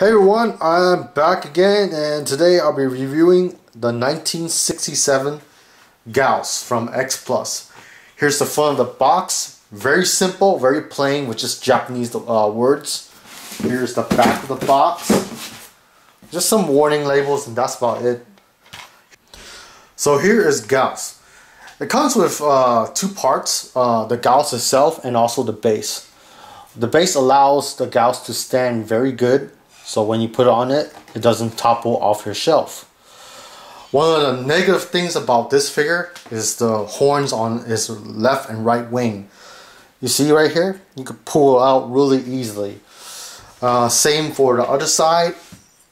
Hey everyone, I'm back again, and today I'll be reviewing the 1967 Gyaos from X Plus. Here's the front of the box. Very simple, very plain, with just Japanese words. Here's the back of the box. Just some warning labels, and that's about it. So here is Gyaos. It comes with two parts, the Gyaos itself and also the base. The base allows the Gyaos to stand very good. So when you put it on it, it doesn't topple off your shelf. One of the negative things about this figure is the horns on his left and right wing. You see right here? You can pull it out really easily. Same for the other side.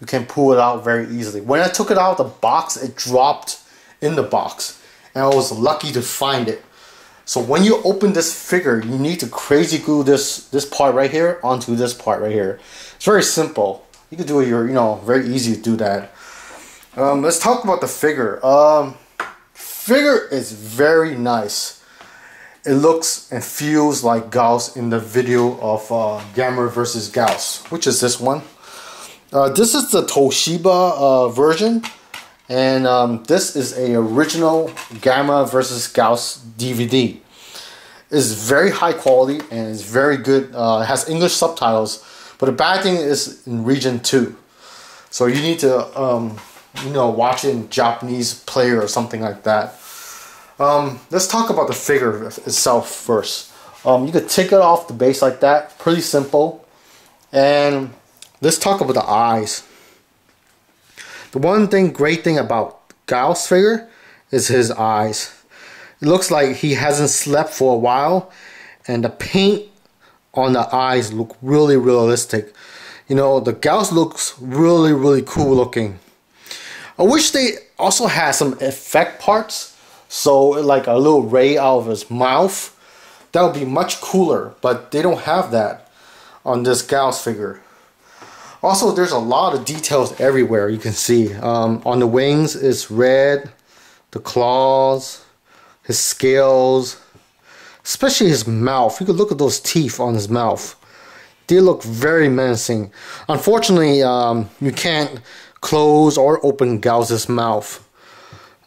You can pull it out very easily. When I took it out of the box, it dropped in the box. And I was lucky to find it. So when you open this figure, you need to crazy glue this part right here onto this part right here. It's very simple. You can do it, very easy to do that. Let's talk about the figure. Figure is very nice. It looks and feels like Gyaos in the video of Gamera versus Gyaos, which is this one. This is the Toshiba version, and this is an original Gamera versus Gyaos DVD. It's very high quality and it's very good. It has English subtitles. But the bad thing is in region 2. So you need to, watch it in Japanese player or something like that. Let's talk about the figure itself first. You could take it off the base like that. Pretty simple. And let's talk about the eyes. The great thing about Gyaos figure is his eyes. It looks like he hasn't slept for a while. And the paint on the eyes look really realistic. The Gyaos looks really cool looking. I wish they also had some effect parts, so like a little ray out of his mouth. That would be much cooler, but they don't have that on this Gyaos figure. Also, there's a lot of details everywhere you can see. On the wings is red, the claws, his scales, especially his mouth. You could look at those teeth on his mouth. They look very menacing. Unfortunately, you can't close or open Gyaos's mouth.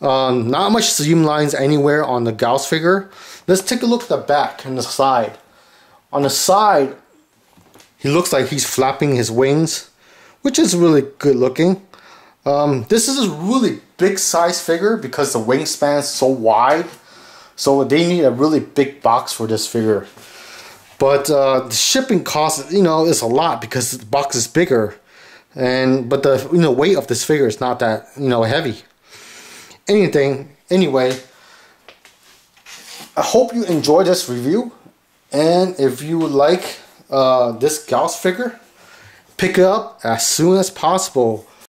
Not much seamlines anywhere on the Gyaos figure. Let's take a look at the back and the side. On the side, he looks like he's flapping his wings, which is really good looking. This is a really big size figure because the wingspan is so wide. So they need a really big box for this figure. But the shipping cost, is a lot because the box is bigger. But the weight of this figure is not that, heavy. Anyway, I hope you enjoy this review. And if you like this Gyaos figure, pick it up as soon as possible.